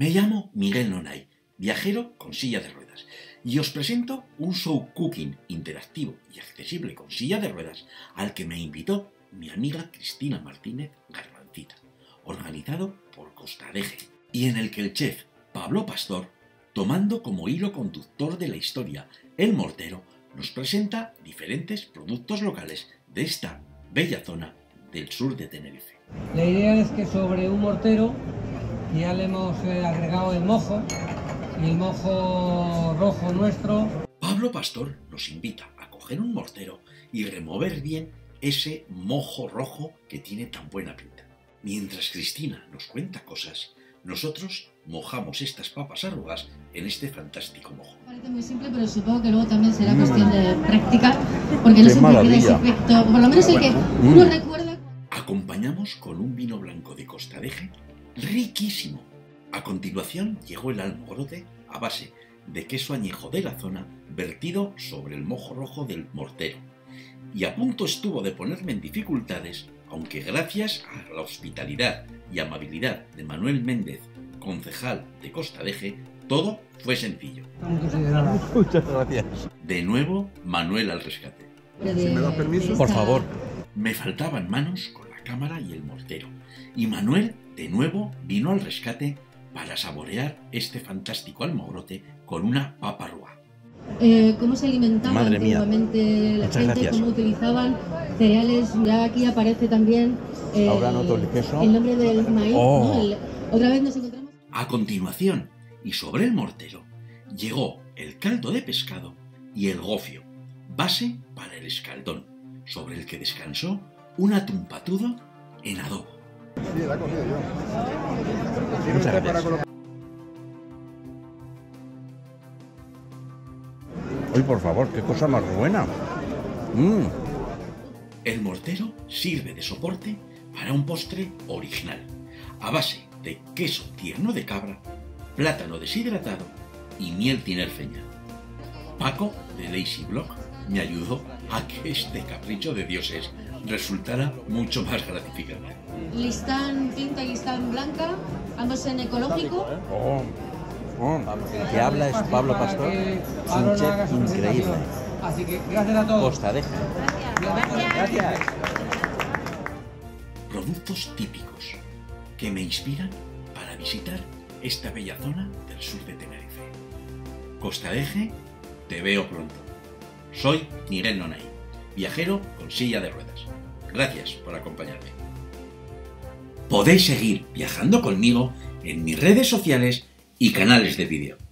Me llamo Miguel Nonay, viajero con silla de ruedas, y os presento un show cooking interactivo y accesible con silla de ruedas al que me invitó mi amiga Cristina Martínez Garbancita, organizado por Costa Adeje, y en el que el chef Pablo Pastor, tomando como hilo conductor de la historia el mortero, nos presenta diferentes productos locales de esta bella zona del sur de Tenerife. La idea es que sobre un mortero ya le hemos agregado el mojo, y el mojo rojo nuestro. Pablo Pastor nos invita a coger un mortero y remover bien ese mojo rojo que tiene tan buena pinta. Mientras Cristina nos cuenta cosas, nosotros mojamos estas papas arrugas en este fantástico mojo. Parece muy simple, pero supongo que luego también será cuestión de práctica, porque no siempre queda ese efecto, por lo menos el que uno recuerda. Acompañamos con un vino blanco de Costa Adeje riquísimo. A continuación llegó el almogrote a base de queso añejo de la zona vertido sobre el mojo rojo del mortero. Y a punto estuvo de ponerme en dificultades, aunque gracias a la hospitalidad y amabilidad de Manuel Méndez, concejal de Costa Adeje, todo fue sencillo. Muchas gracias. De nuevo, Manuel al rescate. ¿Si me das permiso? Por favor. Me faltaban manos con la cámara y el mortero, y Manuel de nuevo vino al rescate para saborear este fantástico almogrote con una paparrua. ¿Cómo se alimentaban antiguamente la gente? Gracias. ¿Cómo utilizaban cereales? Ya aquí aparece también el nombre del maíz, ¿no? Otra vez nos encontramos. A continuación, y sobre el mortero, llegó el caldo de pescado y el gofio, base para el escaldón, sobre el que descansó un atún patudo en adobo. Sí, la he cogido yo. Muchas gracias. Ay, por favor, qué cosa más buena. El mortero sirve de soporte para un postre original, a base de queso tierno de cabra, plátano deshidratado y miel tinerfeña. Paco de LazyBlock me ayudó a que este capricho de dioses resultara mucho más gratificante. Listán tinta y Listán blanca, ambos en ecológico. El que habla es Pablo Pastor, un chef increíble. Así que gracias a todos. Costa Adeje. Gracias. Productos típicos que me inspiran para visitar esta bella zona del sur de Tenerife. Costa Adeje, te veo pronto. Soy Miguel Nonay, viajero con silla de ruedas. Gracias por acompañarme. Podéis seguir viajando conmigo en mis redes sociales y canales de vídeo.